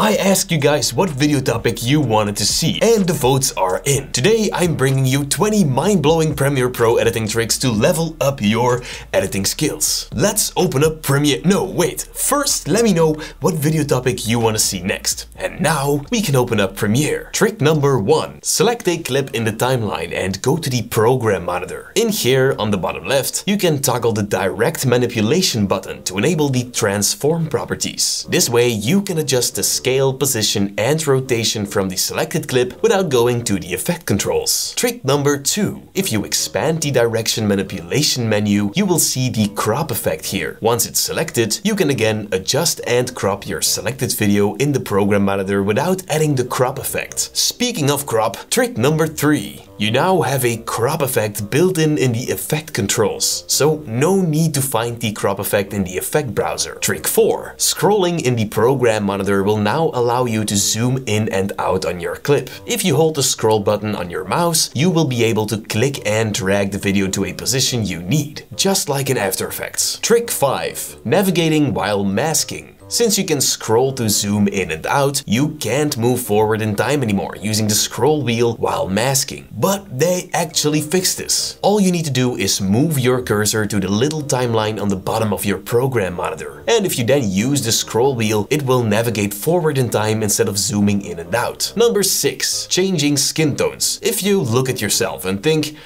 I asked you guys what video topic you wanted to see, and the votes are in. Today I'm bringing you 20 mind-blowing Premiere Pro editing tricks to level up your editing skills. Let's open up Premiere. No, wait. First, let me know what video topic you want to see next. And now we can open up Premiere. Trick number 1. Select a clip in the timeline and go to the program monitor. In here on the bottom left, you can toggle the direct manipulation button to enable the transform properties. This way you can adjust the scale, position, and rotation from the selected clip without going to the effect controls. Trick number 2. If you expand the direction manipulation menu, you will see the crop effect here. Once it's selected, you can again adjust and crop your selected video in the program monitor without adding the crop effect. Speaking of crop, trick number 3. You now have a crop effect built in the effect controls, so no need to find the crop effect in the effect browser. Trick 4. Scrolling in the program monitor will now allow you to zoom in and out on your clip. If you hold the scroll button on your mouse, you will be able to click and drag the video to a position you need, just like in After Effects. Trick 5. Navigating while masking. Since you can scroll to zoom in and out, you can't move forward in time anymore using the scroll wheel while masking. But they actually fixed this. All you need to do is move your cursor to the little timeline on the bottom of your program monitor. And if you then use the scroll wheel, it will navigate forward in time instead of zooming in and out. Number 6. Changing skin tones. If you look at yourself and think,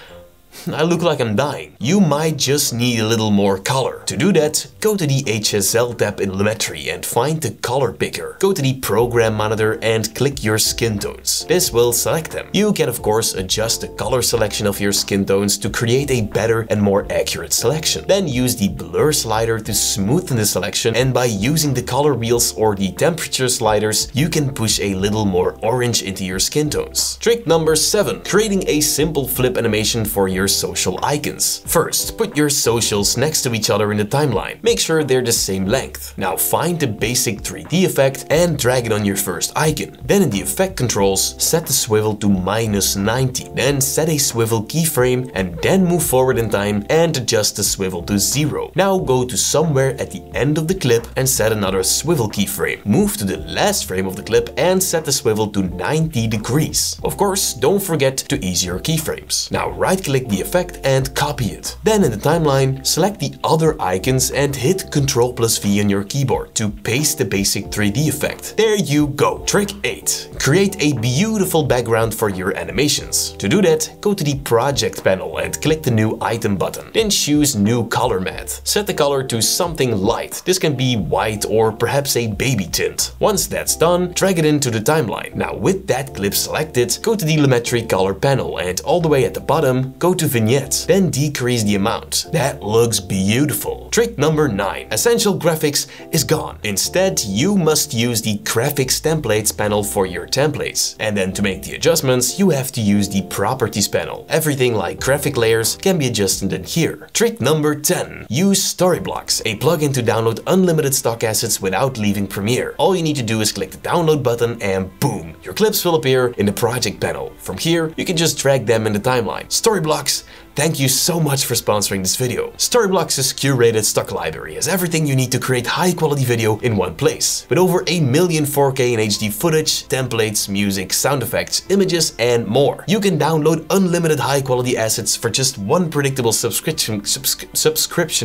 I look like I'm dying, you might just need a little more color. To do that, go to the HSL tab in Lumetri and find the color picker. Go to the program monitor and click your skin tones. This will select them. You can of course adjust the color selection of your skin tones to create a better and more accurate selection. Then use the blur slider to smoothen the selection, and by using the color wheels or the temperature sliders, you can push a little more orange into your skin tones. Trick number 7. Creating a simple flip animation for your social icons. First, put your socials next to each other in the timeline. Make sure they're the same length. Now find the basic 3D effect and drag it on your first icon. Then in the effect controls, set the swivel to -90. Then set a swivel keyframe and then move forward in time and adjust the swivel to 0. Now go to somewhere at the end of the clip and set another swivel keyframe. Move to the last frame of the clip and set the swivel to 90 degrees. Of course, don't forget to ease your keyframes. Now right-click the effect and copy it. Then in the timeline, select the other icons and hit Ctrl+V on your keyboard to paste the basic 3D effect. There you go. Trick 8. Create a beautiful background for your animations. To do that, go to the project panel and click the new item button. Then choose new color matte. Set the color to something light. This can be white or perhaps a baby tint. Once that's done, drag it into the timeline. Now with that clip selected, go to the Lumetri color panel and all the way at the bottom, go to vignettes, then decrease the amount. That looks beautiful. Trick number 9. Essential graphics is gone. Instead, you must use the graphics templates panel for your templates. And then to make the adjustments, you have to use the properties panel. Everything like graphic layers can be adjusted in here. Trick number 10. Use Storyblocks, a plugin to download unlimited stock assets without leaving Premiere. All you need to do is click the download button and boom, your clips will appear in the project panel. From here, you can just drag them in the timeline. Storyblocks, thank you so much for sponsoring this video. Storyblocks' curated stock library has everything you need to create high-quality video in one place. With over 1 million 4K and HD footage, templates, music, sound effects, images, and more. You can download unlimited high-quality assets for just one predictable subscription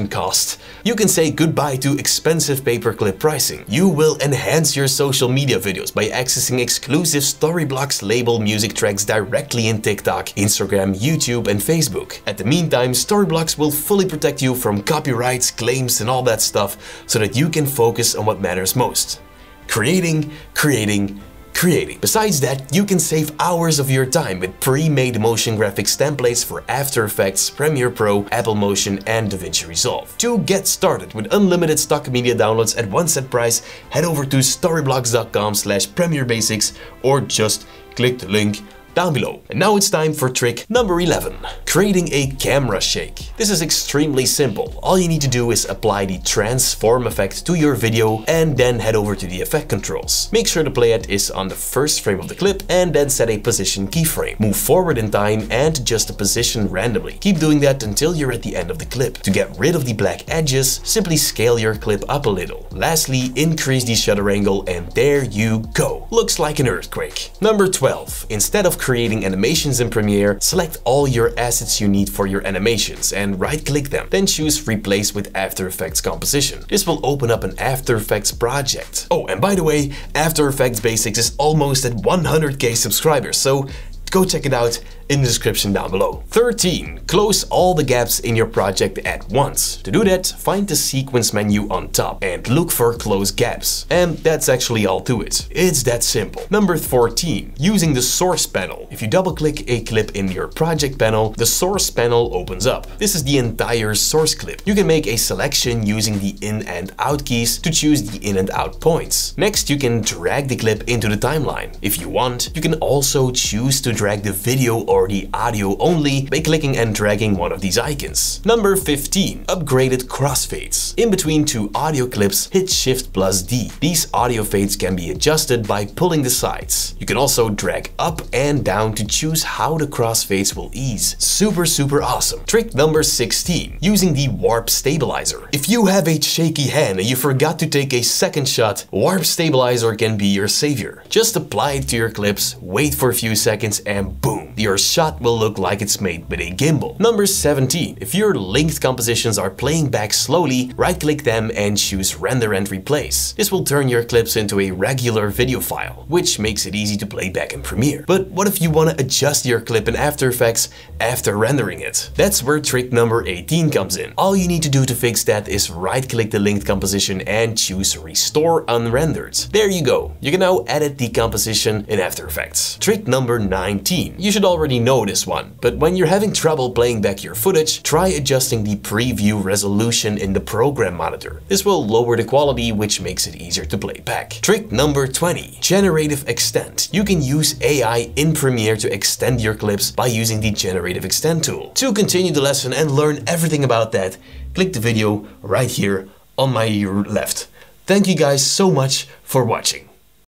cost. You can say goodbye to expensive pay-per-clip pricing. You will enhance your social media videos by accessing exclusive Storyblocks label music tracks directly in TikTok, Instagram, YouTube, and Facebook. At the meantime, Storyblocks will fully protect you from copyrights, claims, and all that stuff so that you can focus on what matters most. Creating, creating, creating. Besides that, you can save hours of your time with pre-made motion graphics templates for After Effects, Premiere Pro, Apple Motion, and DaVinci Resolve. To get started with unlimited stock media downloads at one set price, head over to storyblocks.com/premierebasics or just click the link down below. And now it's time for trick number 11, creating a camera shake. This is extremely simple. All you need to do is apply the transform effect to your video and then head over to the effect controls. Make sure the playhead is on the first frame of the clip and then set a position keyframe. Move forward in time and adjust the position randomly. Keep doing that until you're at the end of the clip. To get rid of the black edges, simply scale your clip up a little. Lastly, increase the shutter angle and there you go. Looks like an earthquake. Number 12. Instead of creating animations in Premiere, select all your assets you need for your animations and right-click them. Then choose Replace with After Effects Composition. This will open up an After Effects project. Oh, and by the way, After Effects Basics is almost at 100K subscribers, so go check it out in the description down below. 13. Close all the gaps in your project at once. To do that, find the sequence menu on top and look for close gaps. And that's actually all to it. It's that simple. Number 14. Using the source panel. If you double click a clip in your project panel, the source panel opens up. This is the entire source clip. You can make a selection using the in and out keys to choose the in and out points. Next, you can drag the clip into the timeline. If you want, you can also choose to drag the video or the audio only by clicking and dragging one of these icons. Number 15. Upgraded crossfades. In between two audio clips, hit Shift plus D. These audio fades can be adjusted by pulling the sides. You can also drag up and down to choose how the crossfades will ease. Super, super awesome. Trick number 16. Using the warp stabilizer. If you have a shaky hand and you forgot to take a second shot, warp stabilizer can be your savior. Just apply it to your clips, wait for a few seconds, and boom, your shot will look like it's made with a gimbal. Number 17. If your linked compositions are playing back slowly, right-click them and choose Render and Replace. This will turn your clips into a regular video file, which makes it easy to play back in Premiere. But what if you want to adjust your clip in After Effects after rendering it? That's where trick number 18 comes in. All you need to do to fix that is right-click the linked composition and choose Restore Unrendered. There you go. You can now edit the composition in After Effects. Trick number 19. You should already know this one, but when you're having trouble playing back your footage, try adjusting the preview resolution in the program monitor. This will lower the quality, which makes it easier to play back. Trick number 20, Generative Extend. You can use AI in Premiere to extend your clips by using the Generative Extend tool. To continue the lesson and learn everything about that, click the video right here on my left. Thank you guys so much for watching.